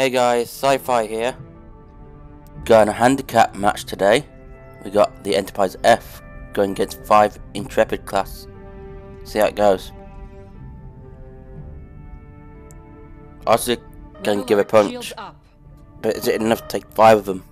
Hey guys, Sci-Fi here. Got a handicap match today. We got the Enterprise F going against 5 Intrepid Class. See how it goes. Also can give a punch, but is it enough to take 5 of them?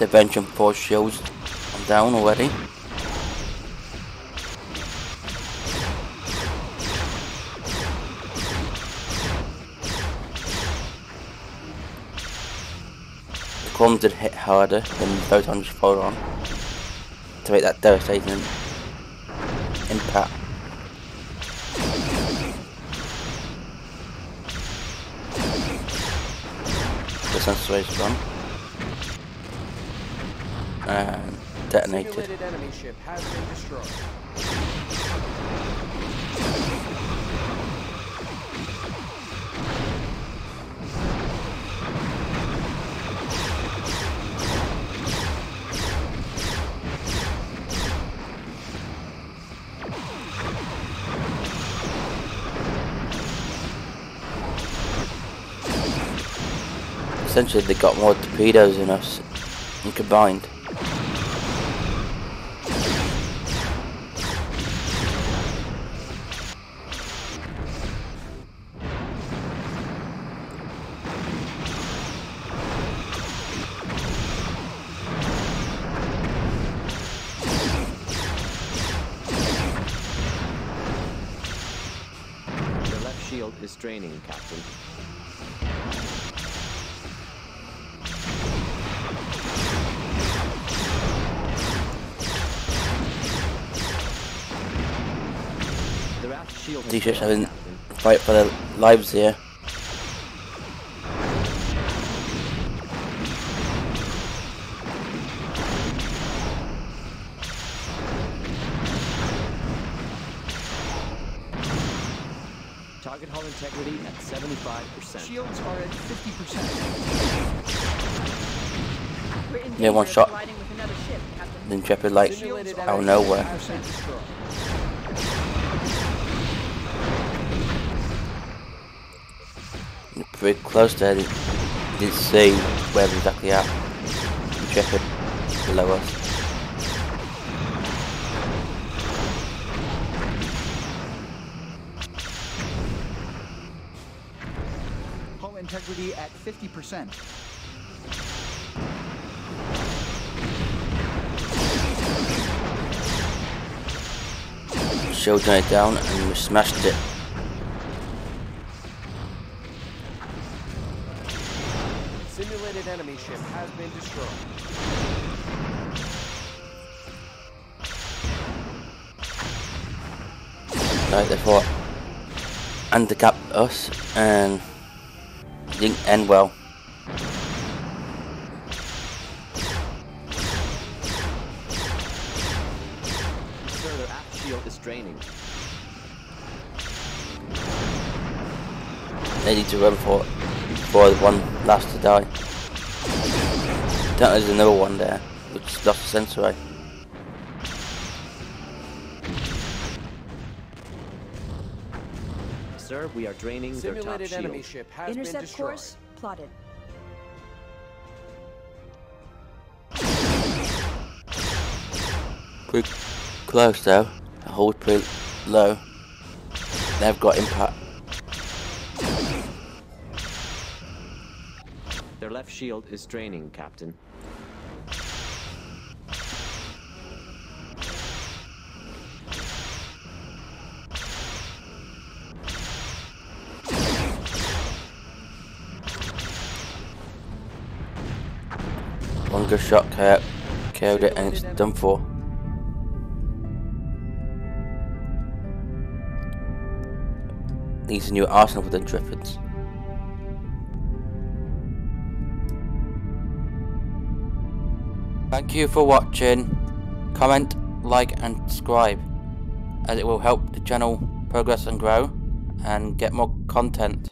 The Vengeance Force shields are down already. The Crumbs did hit harder than those on just followed on to make that devastating impact. The sensor is gone. Detonated. Enemy ship has been destroyed. Essentially, they got more torpedoes than us and combined. Shield is draining, Captain. These ships having to fight for their lives here. Target hull integrity at 75%. Shields are at 50%. Yeah, one shot. The Intrepid light out of nowhere. Pretty close there. They didn't see where exactly at. Intrepid below us. Integrity at 50%. Shield it down and we smashed it. Simulated enemy ship has been destroyed. Right, they fought handicapped us and didn't end well. Sir, their aft shield is draining. They need to run for one last to die. There's another one there, which is lost the sensor array. Sir, we are draining their top shield. Enemy ship has been destroyed. Course plotted. Pretty close though. The hold pretty low. They've got impact. Their left shield is draining, Captain. Longer shot killed it and it's done for. Needs a new arsenal for the Intrepids. Thank you for watching. Comment, like and subscribe. as it will help the channel progress and grow and get more content.